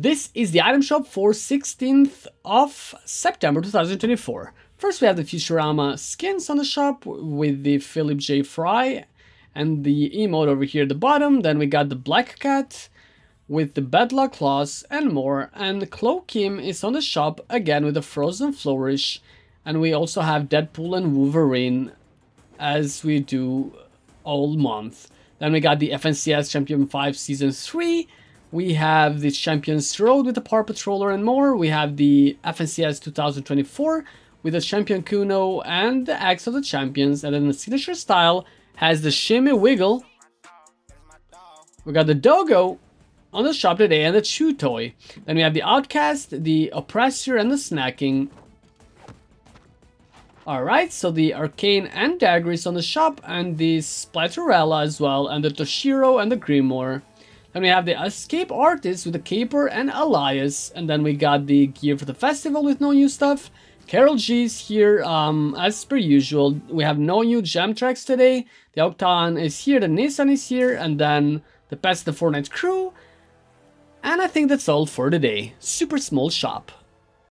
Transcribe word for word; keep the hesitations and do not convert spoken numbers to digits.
This is the item shop for sixteenth of September two thousand twenty-four. First, we have the Futurama skins on the shop with the Philip J Fry and the emote over here at the bottom. Then we got the Black Cat with the Bedlock Clause and more. And Klo Kim is on the shop again with the Frozen Flourish. And we also have Deadpool and Wolverine as we do all month. Then we got the F N C S Champion five Season three. We have the Champion's Road with the Paw Patroller and more. We have the F N C S twenty twenty-four with the Champion Kuno and the Axe of the Champions. And then the Signature Style has the Shimmy Wiggle. We got the Dogo on the shop today and the Chew Toy. Then we have the Outcast, the Oppressor and the Snacking. Alright, so the Arcane and Dagris on the shop, and the Splatterella as well, and the Toshiro and the Grimoire. Then we have the Escape Artist with the Caper and Elias. And then we got the gear for the festival with no new stuff. Carol G is here um, as per usual. We have no new gem tracks today. The Octane is here, the Nissan is here, and then the Pest of the Fortnite crew. And I think that's all for today. Super small shop.